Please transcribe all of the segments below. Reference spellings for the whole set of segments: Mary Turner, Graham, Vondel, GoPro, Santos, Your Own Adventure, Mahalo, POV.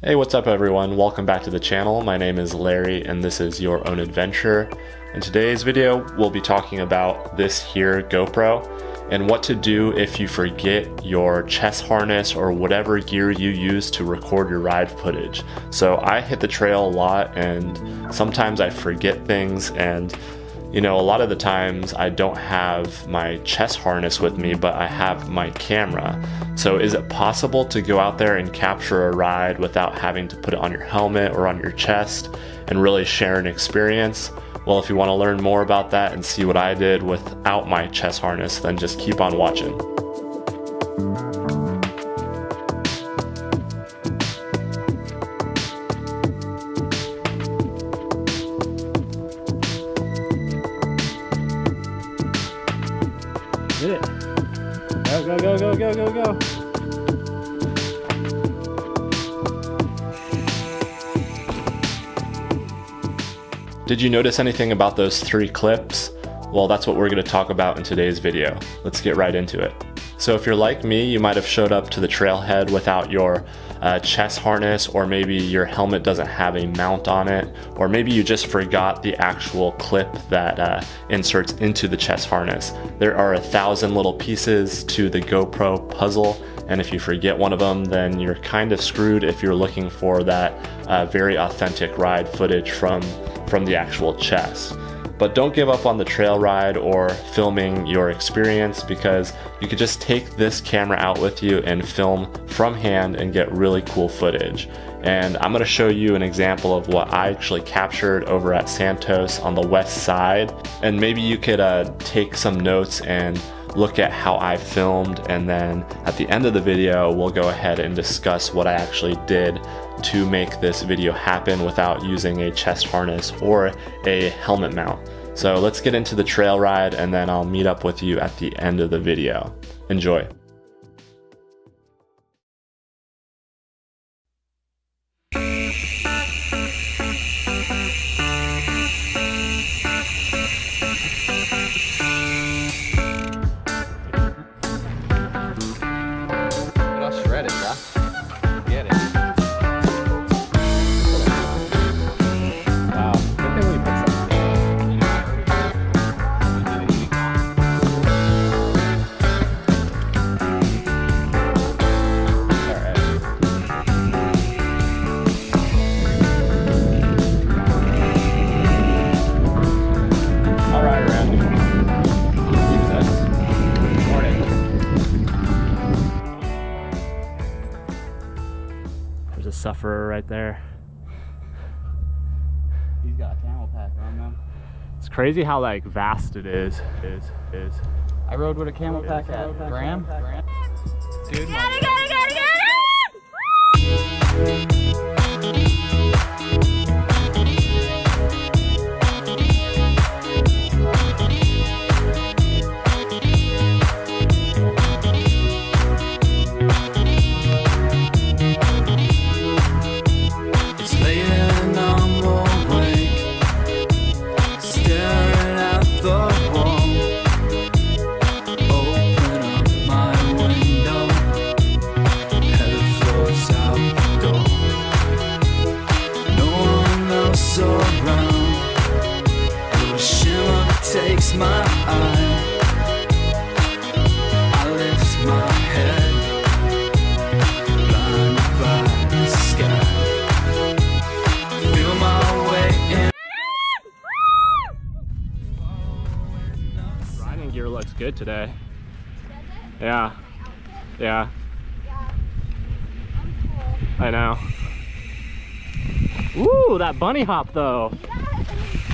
Hey, what's up everyone? Welcome back to the channel. My name is Larry and this is Your Own Adventure. In today's video, we'll be talking about this here GoPro and what to do if you forget your chest harness or whatever gear you use to record your ride footage. So I hit the trail a lot and sometimes I forget things, and you know, a lot of the times I don't have my chest harness with me, but I have my camera. So is it possible to go out there and capture a ride without having to put it on your helmet or on your chest and really share an experience? Well, if you want to learn more about that and see what I did without my chest harness, then just keep on watching. Did it. Go, go, go, go, go, go, go. Did you notice anything about those three clips? Well, that's what we're going to talk about in today's video. Let's get right into it. So if you're like me, you might have showed up to the trailhead without your chest harness, or maybe your helmet doesn't have a mount on it, or maybe you just forgot the actual clip that inserts into the chest harness. There are 1,000 little pieces to the GoPro puzzle, and if you forget one of them, then you're kind of screwed if you're looking for that very authentic ride footage from the actual chest. But don't give up on the trail ride or filming your experience, because you could just take this camera out with you and film from hand and get really cool footage. And I'm going to show you an example of what I actually captured over at Santos on the west side. And maybe you could take some notes and look at how I filmed, and then at the end of the video we'll go ahead and discuss what I actually did to make this video happen without using a chest harness or a helmet mount. So let's get into the trail ride and then I'll meet up with you at the end of the video. Enjoy. Sufferer right there. He's got a camel pack on them. It's crazy how like vast it is. I rode with a camel pack at Graham. Dude, got it. Good today. Yeah. Yeah. I know. Ooh, that bunny hop though.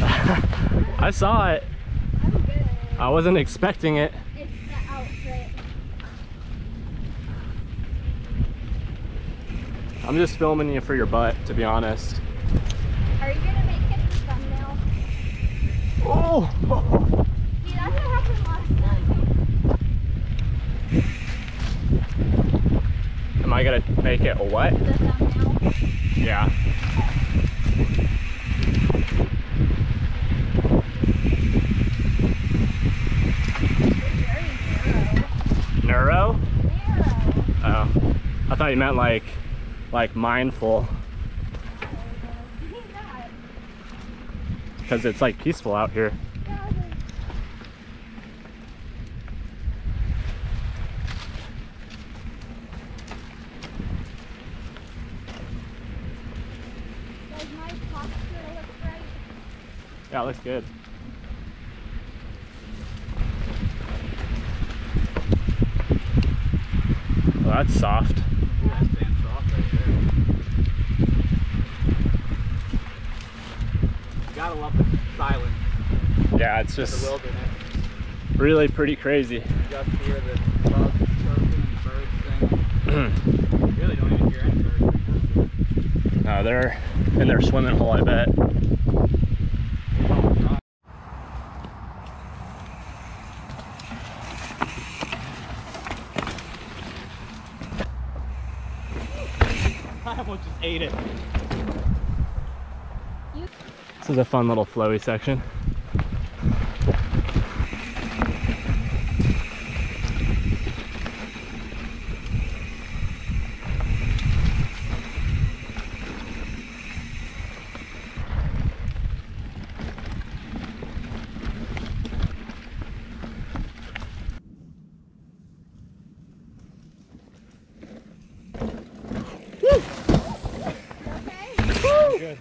I saw it. I wasn't expecting it. It's the outfit. I'm just filming you for your butt, to be honest. Are you gonna make it a thumbnail? Oh! See, that's what happened last time. Am I gonna make it a what? Yeah. Neuro? Oh. I thought you meant like like mindful, because it's like peaceful out here. Yeah, it looks good. Oh, that's soft. Yeah, that's damn soft right there. You gotta love the silence. Yeah, it's just the wilderness. Really pretty crazy. You just hear the bugs chirping and birds singing. You really don't even hear any birds. No, they're in their swimming hole, I bet. Ate it. This is a fun little flowy section. Good.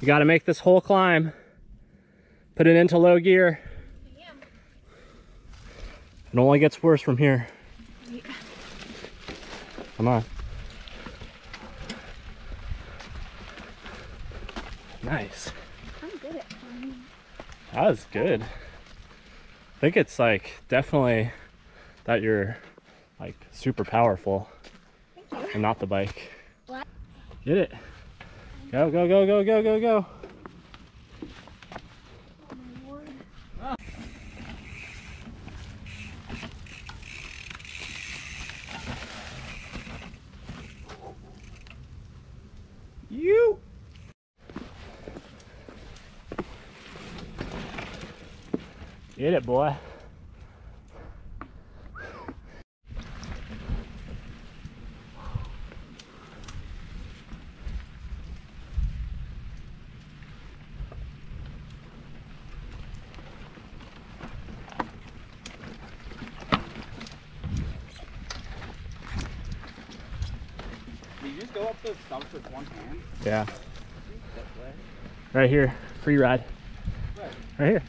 You got to make this whole climb. Put it into low gear. Damn. It only gets worse from here. Yeah. Come on. Nice. I'm good at climbing. That was good. I think it's like definitely that you're like super powerful. Thank you. And not the bike. What? Get it. Go, go, go, go, go, go, go. Oh my Lord. Ah. You. Get it, boy. Can you just go up those stumps with one hand? Yeah. Right here, free ride. Right here.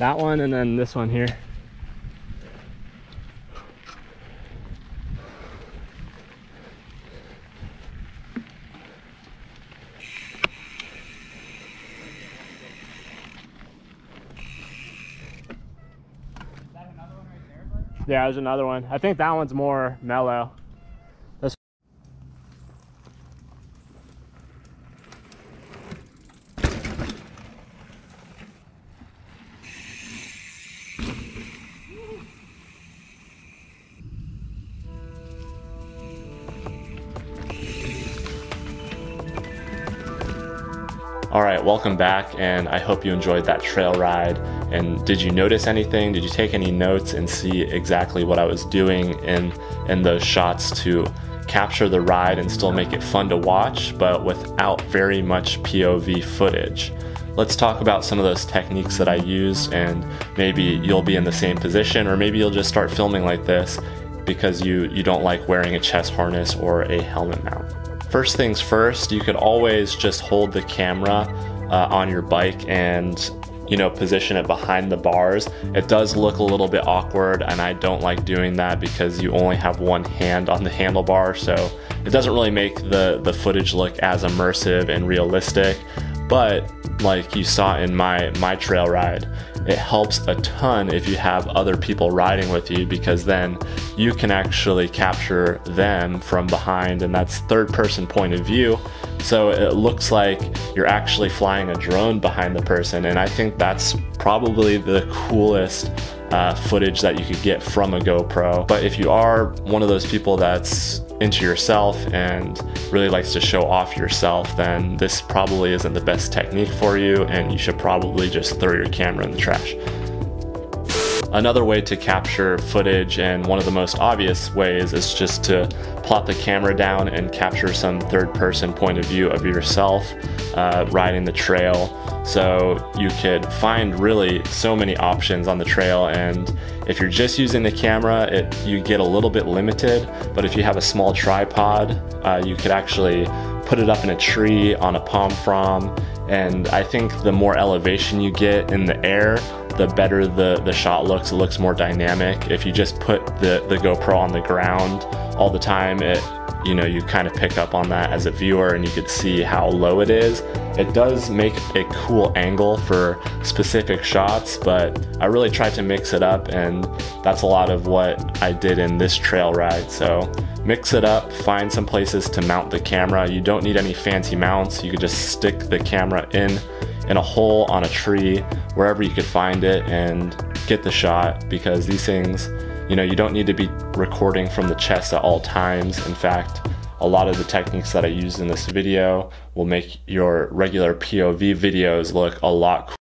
That one and then this one here. Is that another one right there, bud? Yeah, there's another one. I think that one's more mellow. All right, welcome back, and I hope you enjoyed that trail ride. And did you notice anything? Did you take any notes and see exactly what I was doing in those shots to capture the ride and still make it fun to watch, but without very much POV footage? Let's talk about some of those techniques that I used, and maybe you'll be in the same position, or maybe you'll just start filming like this because you don't like wearing a chest harness or a helmet mount. First things first, you could always just hold the camera on your bike and, you know, position it behind the bars. It does look a little bit awkward, and I don't like doing that because you only have one hand on the handlebar, so it doesn't really make the footage look as immersive and realistic. But like you saw in my trail ride, it helps a ton if you have other people riding with you, because then you can actually capture them from behind, and that's third person point of view. So it looks like you're actually flying a drone behind the person, and I think that's probably the coolest footage that you could get from a GoPro. But if you are one of those people that's into yourself and really likes to show off yourself, then this probably isn't the best technique for you, and you should probably just throw your camera in the trash. Another way to capture footage, and one of the most obvious ways, is just to plop the camera down and capture some third-person point of view of yourself riding the trail. So you could find really so many options on the trail, and if you're just using the camera, you get a little bit limited, but if you have a small tripod, you could actually put it up in a tree, on a palm frond, and I think the more elevation you get in the air, the better the shot looks. It looks more dynamic. If you just put the GoPro on the ground all the time, you kind of pick up on that as a viewer, and you could see how low it is. It does make a cool angle for specific shots, but I really tried to mix it up, and that's a lot of what I did in this trail ride. So mix it up, find some places to mount the camera. You don't need any fancy mounts. You could just stick the camera in a hole, on a tree, wherever you could find it, and get the shot, because these things, you don't need to be recording from the chest at all times. In fact, a lot of the techniques that I used in this video will make your regular POV videos look a lot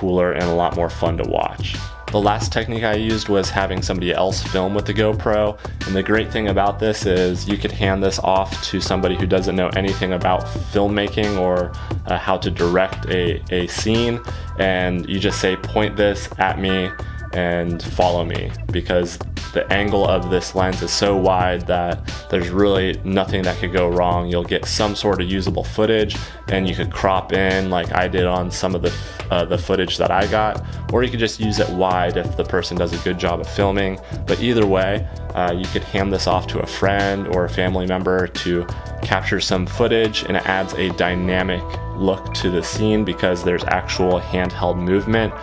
cooler and a lot more fun to watch. The last technique I used was having somebody else film with the GoPro, and the great thing about this is you could hand this off to somebody who doesn't know anything about filmmaking or how to direct a scene, and you just say, point this at me and follow me, because the angle of this lens is so wide that there's really nothing that could go wrong. You'll get some sort of usable footage, and you could crop in like I did on some of the footage that I got, or you could just use it wide if the person does a good job of filming. But either way, you could hand this off to a friend or a family member to capture some footage, and it adds a dynamic look to the scene because there's actual handheld movement.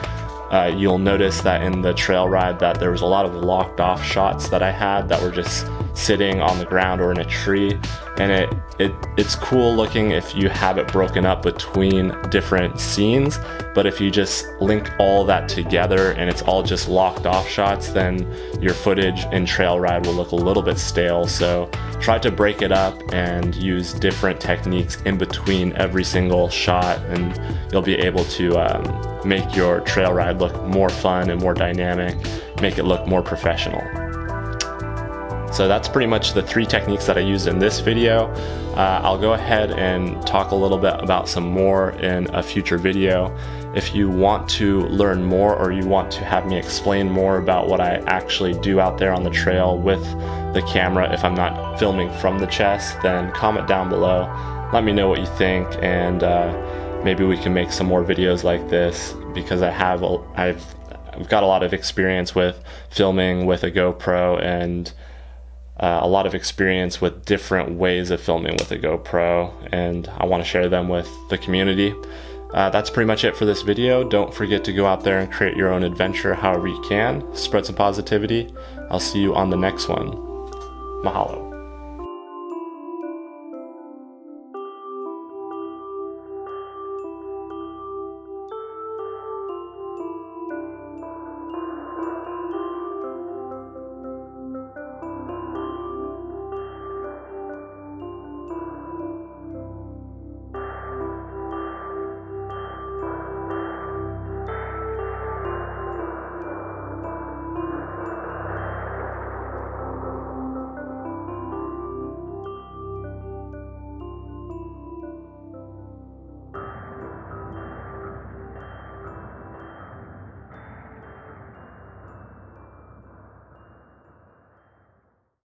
You'll notice that in the trail ride that there was a lot of locked off shots that I had that were just sitting on the ground or in a tree, and it's cool looking if you have it broken up between different scenes, but if you just link all that together and it's all just locked off shots, then your footage in trail ride will look a little bit stale. So try to break it up and use different techniques in between every single shot, and you'll be able to make your trail ride look more fun and more dynamic, make it look more professional. So that's pretty much the three techniques that I used in this video. I'll go ahead and talk a little bit about some more in a future video. If you want to learn more, or you want to have me explain more about what I actually do out there on the trail with the camera if I'm not filming from the chest, then comment down below. Let me know what you think, and maybe we can make some more videos like this, because I've got a lot of experience with filming with a GoPro, and a lot of experience with different ways of filming with a GoPro, and I want to share them with the community. That's pretty much it for this video. Don't forget to go out there and create your own adventure however you can. Spread some positivity. I'll see you on the next one. Mahalo.